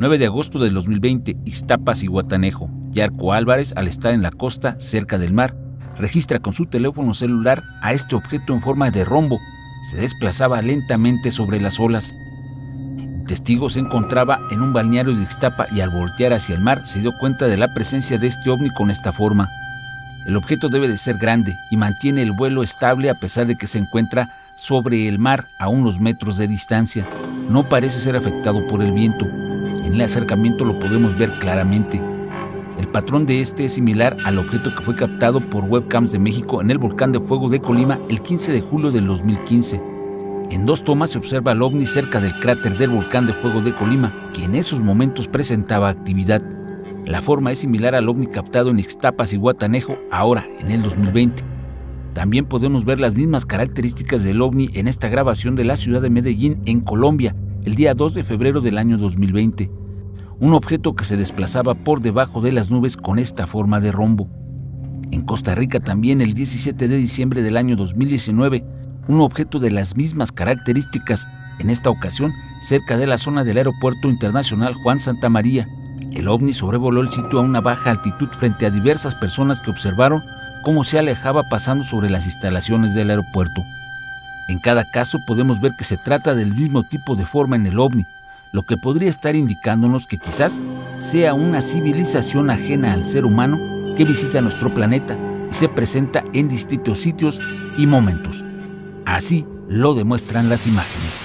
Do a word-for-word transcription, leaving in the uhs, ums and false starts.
nueve de agosto del dos mil veinte, Ixtapa Zihuatanejo. Jarko Álvarez, al estar en la costa, cerca del mar, registra con su teléfono celular a este objeto en forma de rombo. Se desplazaba lentamente sobre las olas. El testigo se encontraba en un balneario de Ixtapa y al voltear hacia el mar se dio cuenta de la presencia de este ovni con esta forma. El objeto debe de ser grande y mantiene el vuelo estable a pesar de que se encuentra sobre el mar a unos metros de distancia. No parece ser afectado por el viento. En el acercamiento lo podemos ver claramente. El patrón de este es similar al objeto que fue captado por webcams de México en el Volcán de Fuego de Colima el quince de julio del dos mil quince. En dos tomas se observa al ovni cerca del cráter del Volcán de Fuego de Colima, que en esos momentos presentaba actividad. La forma es similar al ovni captado en Ixtapa Zihuatanejo, ahora en el dos mil veinte. También podemos ver las mismas características del ovni en esta grabación de la ciudad de Medellín, en Colombia, el día dos de febrero del año dos mil veinte. Un objeto que se desplazaba por debajo de las nubes con esta forma de rombo. En Costa Rica también el diecisiete de diciembre del año dos mil diecinueve, un objeto de las mismas características, en esta ocasión cerca de la zona del Aeropuerto Internacional Juan Santa María. El ovni sobrevoló el sitio a una baja altitud frente a diversas personas que observaron cómo se alejaba pasando sobre las instalaciones del aeropuerto. En cada caso podemos ver que se trata del mismo tipo de forma en el ovni, lo que podría estar indicándonos que quizás sea una civilización ajena al ser humano que visita nuestro planeta y se presenta en distintos sitios y momentos. Así lo demuestran las imágenes.